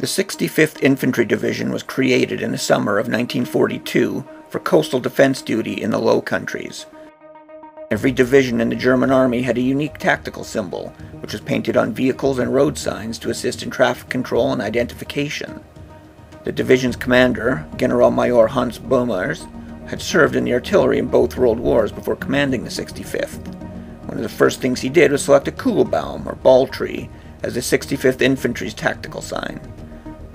The 65th Infantry Division was created in the summer of 1942 for coastal defense duty in the Low Countries. Every division in the German Army had a unique tactical symbol, which was painted on vehicles and road signs to assist in traffic control and identification. The division's commander, Generalmajor Hans Bomers, had served in the artillery in both World Wars before commanding the 65th. One of the first things he did was select a Kugelbaum, or ball tree, as the 65th Infantry's tactical sign.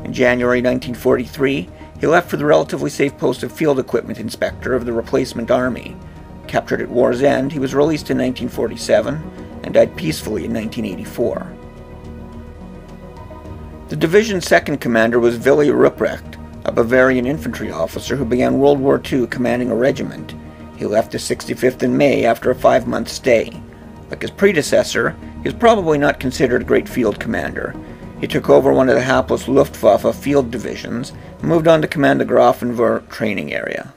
In January 1943, he left for the relatively safe post of Field Equipment Inspector of the Replacement Army. Captured at war's end, he was released in 1947 and died peacefully in 1984. The division's second commander was Willi Ruprecht, a Bavarian infantry officer who began World War II commanding a regiment. He left the 65th in May after a 5-month stay. Like his predecessor, he was probably not considered a great field commander. He took over one of the hapless Luftwaffe field divisions and moved on to command the Grafenwöhr training area.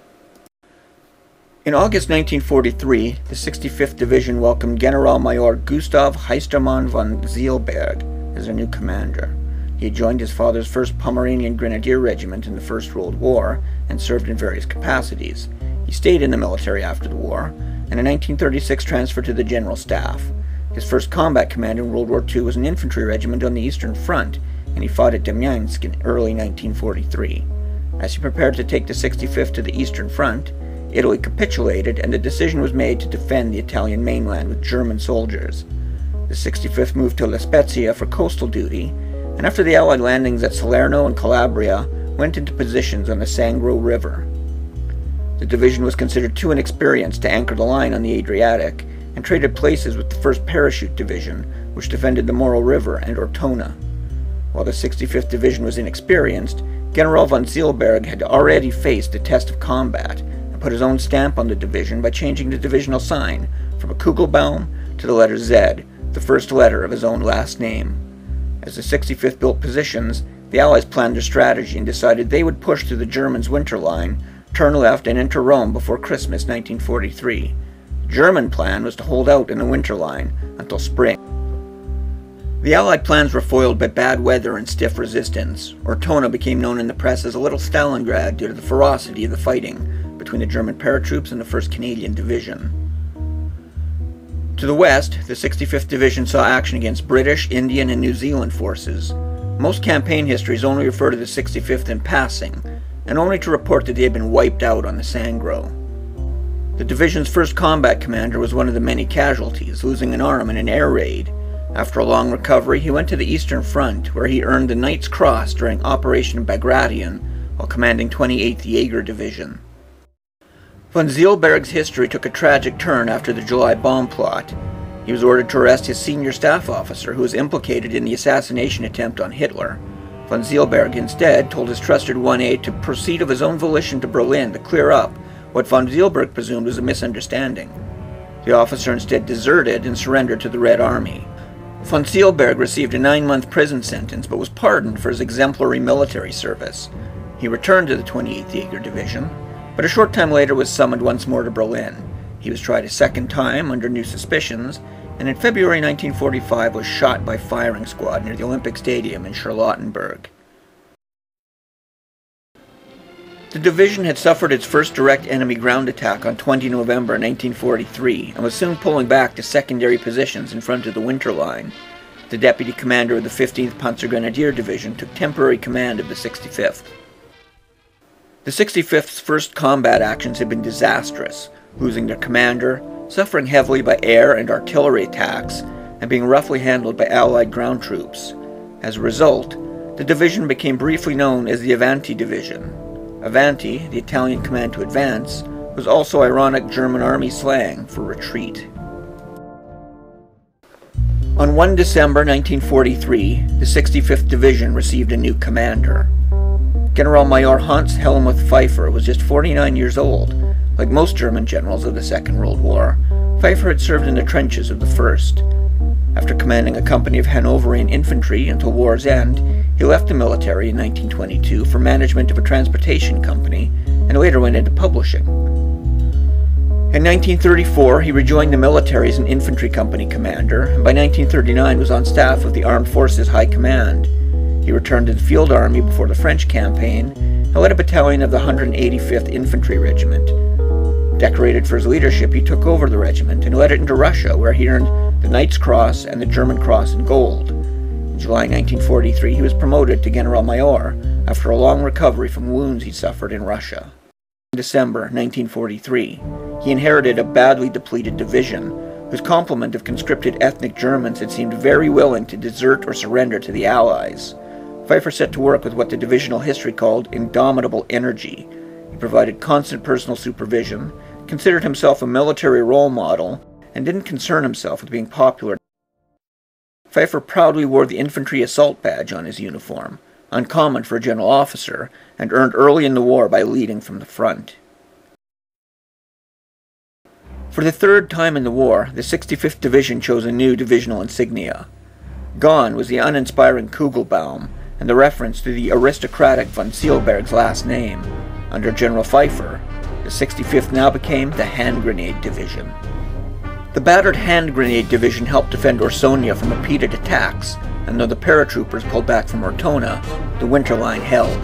In August 1943, the 65th Division welcomed Generalmajor Gustav Heistermann von Ziehlberg as their new commander. He had joined his father's 1st Pomeranian Grenadier Regiment in the First World War and served in various capacities. He stayed in the military after the war, and in 1936 transferred to the General Staff. His first combat command in World War II was an infantry regiment on the Eastern Front, and he fought at Demyansk in early 1943. As he prepared to take the 65th to the Eastern Front, Italy capitulated and the decision was made to defend the Italian mainland with German soldiers. The 65th moved to La Spezia for coastal duty, and after the Allied landings at Salerno and Calabria, went into positions on the Sangro River. The division was considered too inexperienced to anchor the line on the Adriatic, and traded places with the 1st Parachute Division, which defended the Moro River and Ortona. While the 65th Division was inexperienced, General von Ziehlberg had already faced the test of combat, and put his own stamp on the division by changing the divisional sign from a Kugelbaum to the letter Z, the first letter of his own last name. As the 65th built positions, the Allies planned their strategy and decided they would push through the Germans' winter line, turn left and enter Rome before Christmas 1943. The German plan was to hold out in the winter line until spring. The Allied plans were foiled by bad weather and stiff resistance. Ortona became known in the press as a little Stalingrad due to the ferocity of the fighting between the German paratroops and the 1st Canadian Division. To the west, the 65th Division saw action against British, Indian, and New Zealand forces. Most campaign histories only refer to the 65th in passing, and only to report that they had been wiped out on the Sangro. The division's first combat commander was one of the many casualties, losing an arm in an air raid. After a long recovery, he went to the Eastern Front, where he earned the Knight's Cross during Operation Bagration while commanding 28th Jaeger Division. Von Ziehlberg's history took a tragic turn after the July bomb plot. He was ordered to arrest his senior staff officer who was implicated in the assassination attempt on Hitler. Von Ziehlberg instead told his trusted 1A to proceed of his own volition to Berlin to clear up what von Ziehlberg presumed was a misunderstanding. The officer instead deserted and surrendered to the Red Army. Von Ziehlberg received a 9-month prison sentence but was pardoned for his exemplary military service. He returned to the 28th Jaeger Division, but a short time later was summoned once more to Berlin. He was tried a second time under new suspicions, and in February 1945 was shot by firing squad near the Olympic Stadium in Charlottenburg. The division had suffered its first direct enemy ground attack on 20 November 1943, and was soon pulling back to secondary positions in front of the winter line. The deputy commander of the 15th Panzer Grenadier Division took temporary command of the 65th. The 65th's first combat actions had been disastrous, losing their commander, suffering heavily by air and artillery attacks, and being roughly handled by Allied ground troops. As a result, the division became briefly known as the Avanti Division. Avanti, the Italian command to advance, was also ironic German Army slang for retreat. On 1 December 1943, the 65th Division received a new commander. Generalmajor Hans Helmuth Pfeiffer was just 49 years old. Like most German generals of the Second World War, Pfeiffer had served in the trenches of the First. After commanding a company of Hanoverian infantry until war's end, he left the military in 1922 for management of a transportation company, and later went into publishing. In 1934, he rejoined the military as an infantry company commander, and by 1939 was on staff of the Armed Forces High Command. He returned to the field army before the French campaign, and led a battalion of the 185th Infantry Regiment. Decorated for his leadership, he took over the regiment and led it into Russia, where he earned the Knight's Cross and the German Cross in gold. In July 1943, he was promoted to General Mayor after a long recovery from wounds he suffered in Russia. In December 1943, he inherited a badly depleted division, whose complement of conscripted ethnic Germans had seemed very willing to desert or surrender to the Allies. Pfeiffer set to work with what the divisional history called indomitable energy. He provided constant personal supervision, considered himself a military role model, and didn't concern himself with being popular. Pfeiffer proudly wore the infantry assault badge on his uniform, uncommon for a general officer, and earned early in the war by leading from the front. For the third time in the war, the 65th Division chose a new divisional insignia. Gone was the uninspiring Kugelbaum and the reference to the aristocratic von Ziehlberg's last name. Under General Pfeiffer, the 65th now became the Hand Grenade Division. The battered Hand Grenade Division helped defend Orsogna from repeated attacks, and though the paratroopers pulled back from Ortona, the winter line held.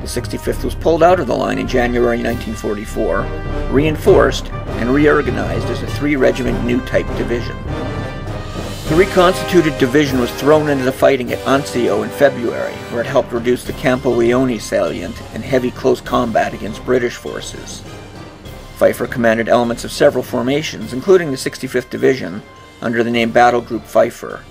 The 65th was pulled out of the line in January 1944, reinforced and reorganized as a three-regiment new type division. The reconstituted division was thrown into the fighting at Anzio in February, where it helped reduce the Campo Leone salient in heavy close combat against British forces. Pfeiffer commanded elements of several formations, including the 65th Division, under the name Battle Group Pfeiffer.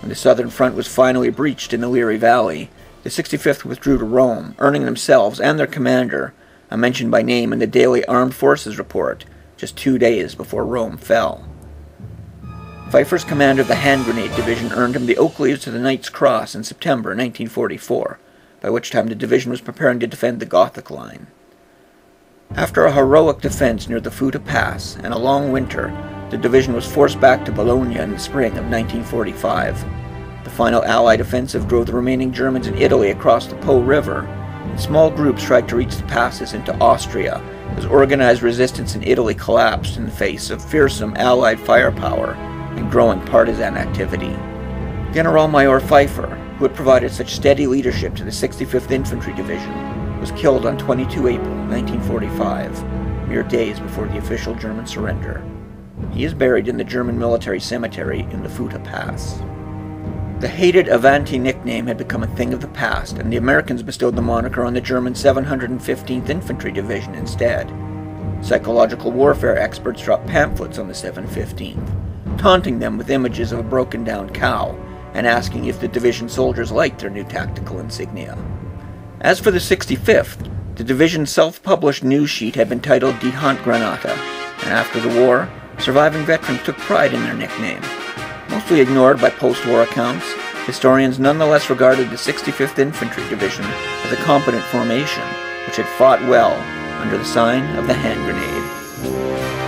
When the southern front was finally breached in the Leary Valley, the 65th withdrew to Rome, earning themselves and their commander a mention by name in the Daily Armed Forces Report just 2 days before Rome fell. Pfeiffer's command of the Hand Grenade Division earned him the Oak Leaves to the Knight's Cross in September 1944, by which time the division was preparing to defend the Gothic Line. After a heroic defense near the Futa Pass and a long winter, the division was forced back to Bologna in the spring of 1945. The final Allied offensive drove the remaining Germans in Italy across the Po River, and small groups tried to reach the passes into Austria as organized resistance in Italy collapsed in the face of fearsome Allied firepower and growing partisan activity. General Major Pfeiffer, who had provided such steady leadership to the 65th Infantry Division, was killed on 22 April 1945, mere days before the official German surrender. He is buried in the German military cemetery in the Futa Pass. The hated Avanti nickname had become a thing of the past, and the Americans bestowed the moniker on the German 715th Infantry Division instead. Psychological warfare experts dropped pamphlets on the 715th, taunting them with images of a broken-down cow, and asking if the division soldiers liked their new tactical insignia. As for the 65th, the division's self-published news sheet had been titled Die Handgranate, and after the war, surviving veterans took pride in their nickname. Mostly ignored by post-war accounts, historians nonetheless regarded the 65th Infantry Division as a competent formation, which had fought well under the sign of the hand grenade.